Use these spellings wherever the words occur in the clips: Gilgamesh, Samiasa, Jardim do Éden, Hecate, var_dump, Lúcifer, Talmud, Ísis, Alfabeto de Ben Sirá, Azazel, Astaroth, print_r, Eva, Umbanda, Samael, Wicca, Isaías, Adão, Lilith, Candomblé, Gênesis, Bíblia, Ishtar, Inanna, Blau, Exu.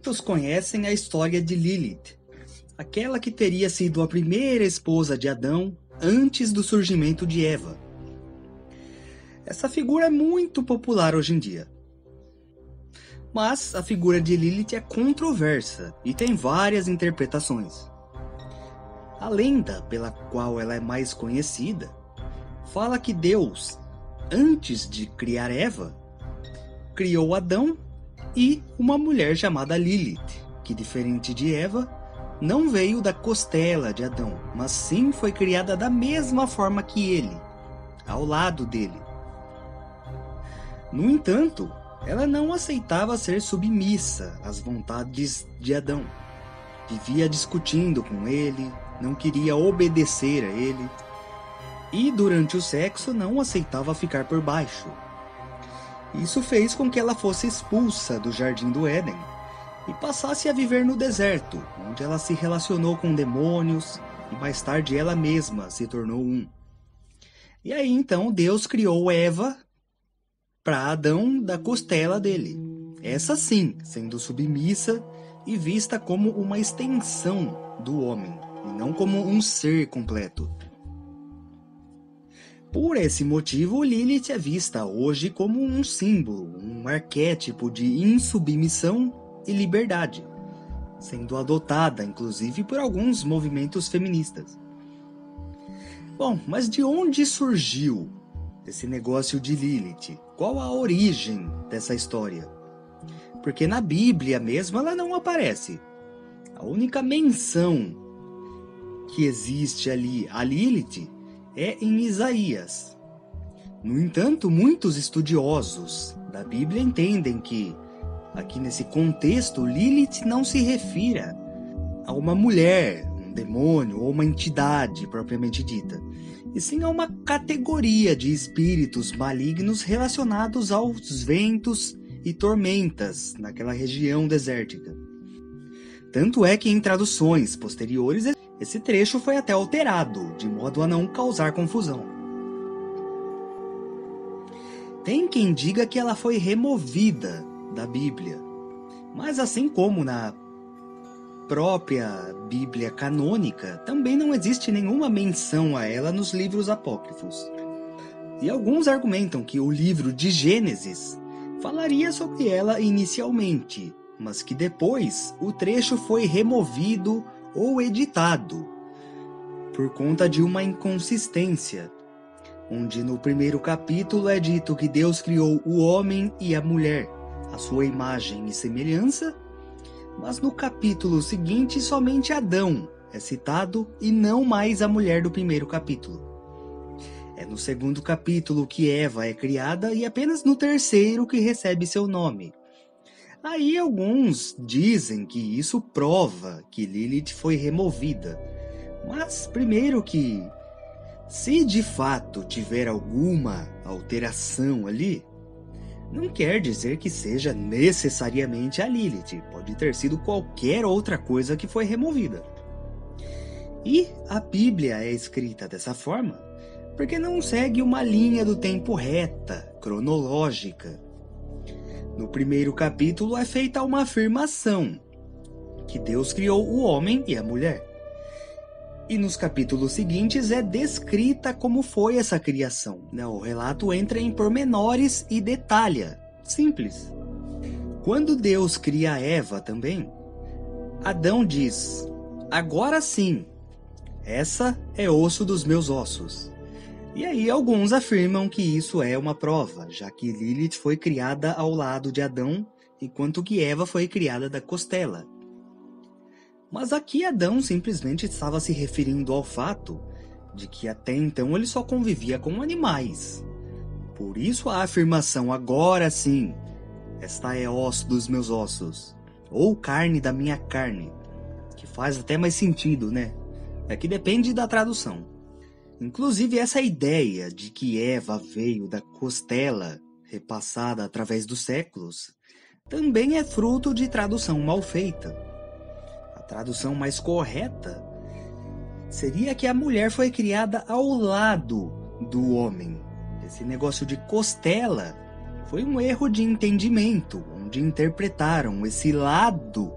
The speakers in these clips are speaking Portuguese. muitos conhecem a história de Lilith, aquela que teria sido a primeira esposa de Adão antes do surgimento de Eva. Essa figura é muito popular hoje em dia. Mas a figura de Lilith é controversa e tem várias interpretações. A lenda pela qual ela é mais conhecida fala que Deus, antes de criar Eva, criou Adão e uma mulher chamada Lilith, que, diferente de Eva, não veio da costela de Adão, mas sim foi criada da mesma forma que ele, ao lado dele. No entanto, ela não aceitava ser submissa às vontades de Adão. Vivia discutindo com ele, não queria obedecer a ele e, durante o sexo, não aceitava ficar por baixo. Isso fez com que ela fosse expulsa do Jardim do Éden e passasse a viver no deserto, onde ela se relacionou com demônios e mais tarde ela mesma se tornou um. E aí então Deus criou Eva para Adão da costela dele, essa sim, sendo submissa e vista como uma extensão do homem, e não como um ser completo. Por esse motivo, Lilith é vista hoje como um símbolo, um arquétipo de insubmissão e liberdade, sendo adotada inclusive por alguns movimentos feministas. Bom, mas de onde surgiu esse negócio de Lilith? Qual a origem dessa história? Porque na Bíblia mesmo ela não aparece. A única menção que existe ali a Lilith é em Isaías. No entanto, muitos estudiosos da Bíblia entendem que, aqui nesse contexto, Lilith não se refira a uma mulher, um demônio ou uma entidade propriamente dita, e sim a uma categoria de espíritos malignos relacionados aos ventos e tormentas naquela região desértica. Tanto é que em traduções posteriores, esse trecho foi até alterado, de modo a não causar confusão. Tem quem diga que ela foi removida da Bíblia, mas assim como na própria Bíblia canônica, também não existe nenhuma menção a ela nos livros apócrifos. E alguns argumentam que o livro de Gênesis falaria sobre ela inicialmente, mas que depois o trecho foi removido ou editado por conta de uma inconsistência, onde no primeiro capítulo é dito que Deus criou o homem e a mulher, à sua imagem e semelhança, mas no capítulo seguinte somente Adão é citado e não mais a mulher do primeiro capítulo. É no segundo capítulo que Eva é criada e apenas no terceiro que recebe seu nome. Aí alguns dizem que isso prova que Lilith foi removida. Mas primeiro que, se de fato tiver alguma alteração ali, não quer dizer que seja necessariamente a Lilith, pode ter sido qualquer outra coisa que foi removida. E a Bíblia é escrita dessa forma porque não segue uma linha do tempo reta, cronológica. No primeiro capítulo é feita uma afirmação, que Deus criou o homem e a mulher. E nos capítulos seguintes é descrita como foi essa criação. O relato entra em pormenores e detalha. Simples. Quando Deus cria Eva também, Adão diz: agora sim, essa é osso dos meus ossos. E aí alguns afirmam que isso é uma prova, já que Lilith foi criada ao lado de Adão, enquanto que Eva foi criada da costela. Mas aqui Adão simplesmente estava se referindo ao fato de que até então ele só convivia com animais. Por isso a afirmação agora sim, esta é osso dos meus ossos, ou carne da minha carne, que faz até mais sentido, né? É que depende da tradução. Inclusive essa ideia de que Eva veio da costela repassada através dos séculos também é fruto de tradução mal feita. A tradução mais correta seria que a mulher foi criada ao lado do homem. Esse negócio de costela foi um erro de entendimento, onde interpretaram esse lado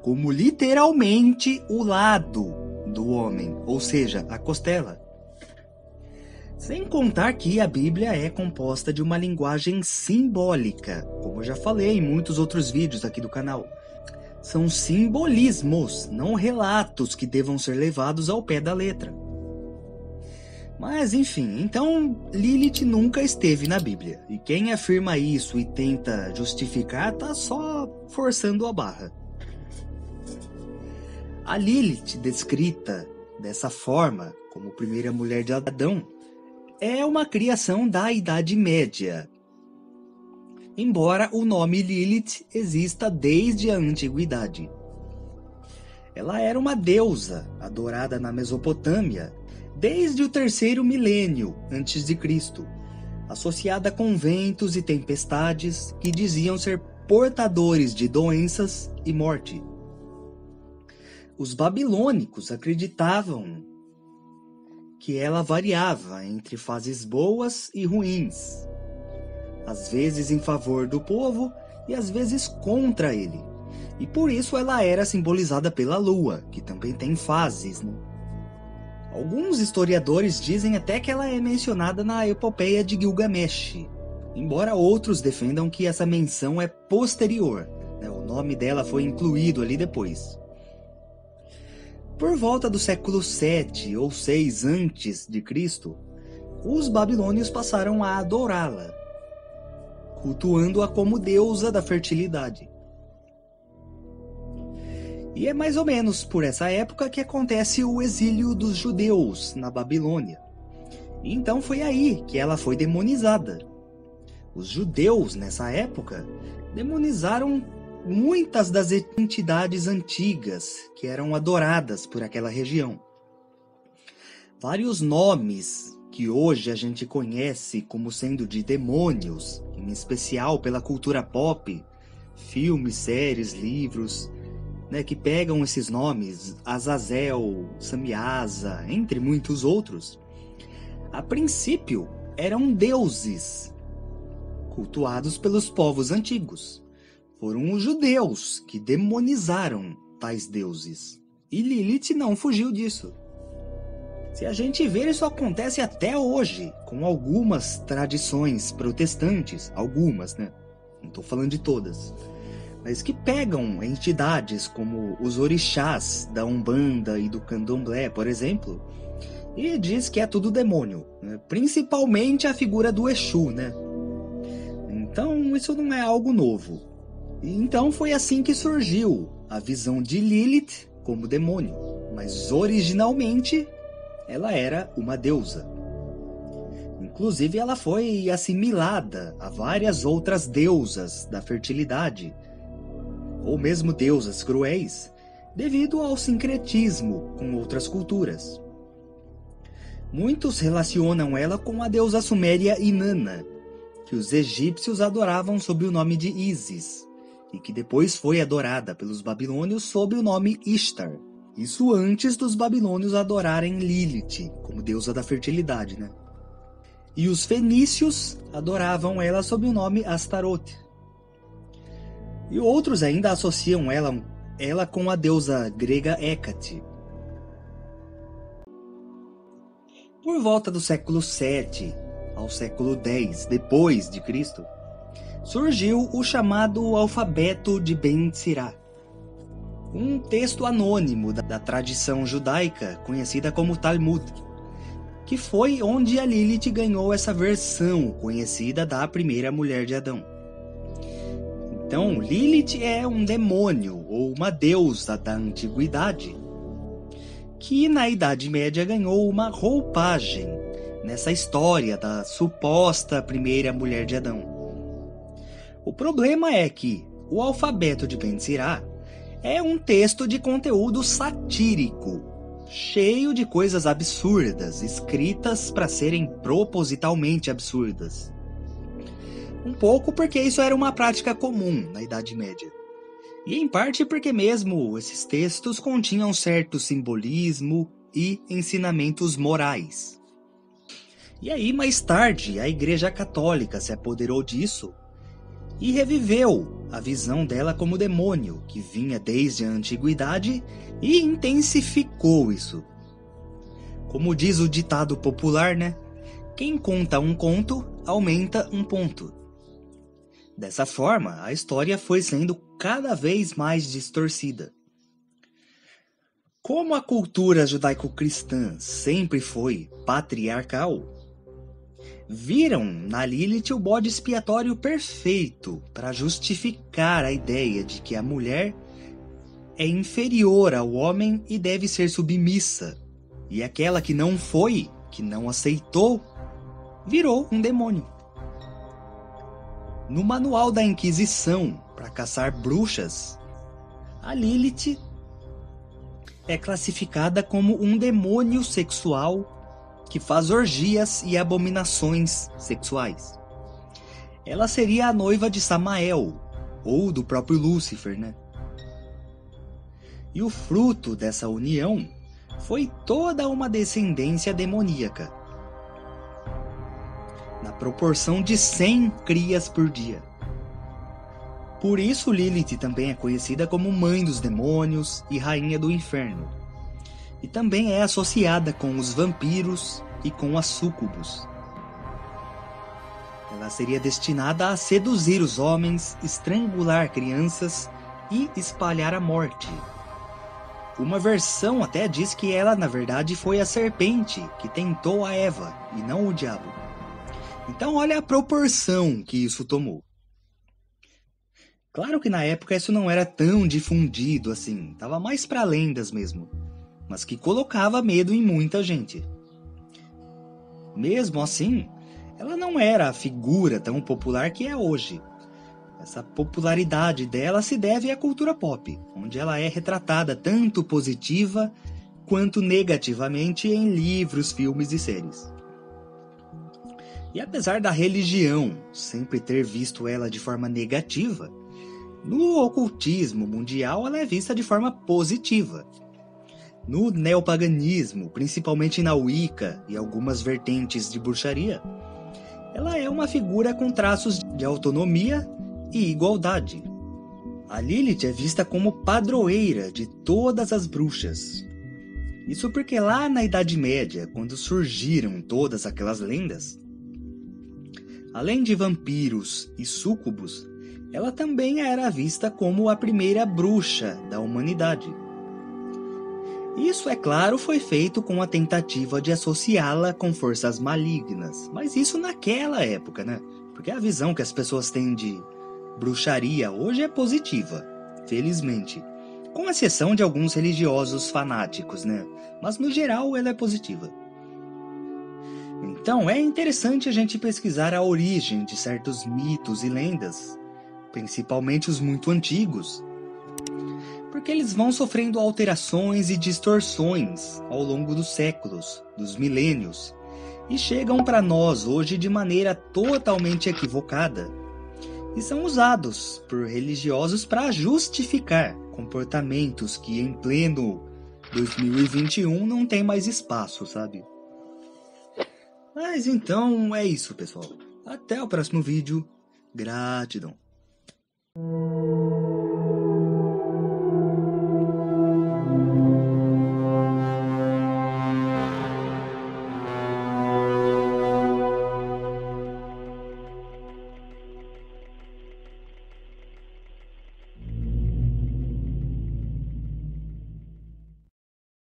como literalmente o lado do homem, ou seja, a costela. Sem contar que a Bíblia é composta de uma linguagem simbólica, como eu já falei em muitos outros vídeos aqui do canal. São simbolismos, não relatos que devam ser levados ao pé da letra. Mas enfim, então Lilith nunca esteve na Bíblia. E quem afirma isso e tenta justificar tá só forçando a barra. A Lilith, descrita dessa forma, como primeira mulher de Adão, é uma criação da Idade Média. Embora o nome Lilith exista desde a antiguidade. Ela era uma deusa adorada na Mesopotâmia desde o 3º milênio antes de Cristo, associada com ventos e tempestades que diziam ser portadores de doenças e morte. Os babilônicos acreditavam que ela variava entre fases boas e ruins, às vezes em favor do povo e às vezes contra ele, e por isso ela era simbolizada pela lua, que também tem fases, né? Alguns historiadores dizem até que ela é mencionada na epopeia de Gilgamesh, embora outros defendam que essa menção é posterior, né? O nome dela foi incluído ali depois. Por volta do século 7 ou 6 a.C., os babilônios passaram a adorá-la, cultuando-a como deusa da fertilidade. E é mais ou menos por essa época que acontece o exílio dos judeus na Babilônia. E então foi aí que ela foi demonizada. Os judeus, nessa época, demonizaram muitas das entidades antigas que eram adoradas por aquela região. Vários nomes que hoje a gente conhece como sendo de demônios, em especial pela cultura pop, filmes, séries, livros, né, que pegam esses nomes, Azazel, Samiasa, entre muitos outros, a princípio eram deuses cultuados pelos povos antigos. Foram os judeus que demonizaram tais deuses, e Lilith não fugiu disso. Se a gente ver, isso acontece até hoje, com algumas tradições protestantes, algumas, né? Não estou falando de todas. Mas que pegam entidades como os orixás da Umbanda e do Candomblé, por exemplo, e diz que é tudo demônio, né? Principalmente a figura do Exu, né? Então isso não é algo novo. E então foi assim que surgiu a visão de Lilith como demônio, mas originalmente ela era uma deusa. Inclusive ela foi assimilada a várias outras deusas da fertilidade, ou mesmo deusas cruéis, devido ao sincretismo com outras culturas. Muitos relacionam ela com a deusa suméria Inanna, que os egípcios adoravam sob o nome de Ísis, e que depois foi adorada pelos babilônios sob o nome Ishtar. Isso antes dos babilônios adorarem Lilith como deusa da fertilidade, né? E os fenícios adoravam ela sob o nome Astaroth. E outros ainda associam ela com a deusa grega Hecate. Por volta do século 7 ao século 10 depois de Cristo, surgiu o chamado Alfabeto de Ben Sirá, um texto anônimo da tradição judaica conhecida como Talmud, que foi onde a Lilith ganhou essa versão conhecida da primeira mulher de Adão. Então, Lilith é um demônio ou uma deusa da antiguidade que na Idade Média ganhou uma roupagem nessa história da suposta primeira mulher de Adão. O problema é que o Alfabeto de Ben Sirá é um texto de conteúdo satírico, cheio de coisas absurdas, escritas para serem propositalmente absurdas. Um pouco porque isso era uma prática comum na Idade Média. E em parte porque mesmo esses textos continham certo simbolismo e ensinamentos morais. E aí mais tarde a Igreja Católica se apoderou disso e reviveu a visão dela como demônio, que vinha desde a antiguidade, e intensificou isso. Como diz o ditado popular, né? Quem conta um conto, aumenta um ponto. Dessa forma, a história foi sendo cada vez mais distorcida. Como a cultura judaico-cristã sempre foi patriarcal, viram na Lilith o bode expiatório perfeito para justificar a ideia de que a mulher é inferior ao homem e deve ser submissa. E aquela que não foi, que não aceitou, virou um demônio. No manual da Inquisição para caçar bruxas, a Lilith é classificada como um demônio sexual que faz orgias e abominações sexuais. Ela seria a noiva de Samael, ou do próprio Lúcifer, né? E o fruto dessa união foi toda uma descendência demoníaca, na proporção de 100 crias por dia. Por isso Lilith também é conhecida como Mãe dos Demônios e Rainha do Inferno, e também é associada com os vampiros e com as súcubos. Ela seria destinada a seduzir os homens, estrangular crianças e espalhar a morte. Uma versão até diz que ela, na verdade, foi a serpente que tentou a Eva e não o diabo. Então olha a proporção que isso tomou. Claro que na época isso não era tão difundido assim, estava mais para lendas mesmo, mas que colocava medo em muita gente. Mesmo assim, ela não era a figura tão popular que é hoje. Essa popularidade dela se deve à cultura pop, onde ela é retratada tanto positiva quanto negativamente em livros, filmes e séries. E apesar da religião sempre ter visto ela de forma negativa, no ocultismo mundial ela é vista de forma positiva. No neopaganismo, principalmente na Wicca e algumas vertentes de bruxaria, ela é uma figura com traços de autonomia e igualdade. A Lilith é vista como padroeira de todas as bruxas. Isso porque lá na Idade Média, quando surgiram todas aquelas lendas, além de vampiros e súcubos, ela também era vista como a primeira bruxa da humanidade. Isso, é claro, foi feito com a tentativa de associá-la com forças malignas. Mas isso naquela época, né? Porque a visão que as pessoas têm de bruxaria hoje é positiva, felizmente. Com exceção de alguns religiosos fanáticos, né? Mas no geral ela é positiva. Então é interessante a gente pesquisar a origem de certos mitos e lendas, principalmente os muito antigos, porque eles vão sofrendo alterações e distorções ao longo dos séculos, dos milênios, e chegam para nós hoje de maneira totalmente equivocada, e são usados por religiosos para justificar comportamentos que em pleno 2021 não tem mais espaço, sabe? Mas então é isso, pessoal. Até o próximo vídeo. Gratidão.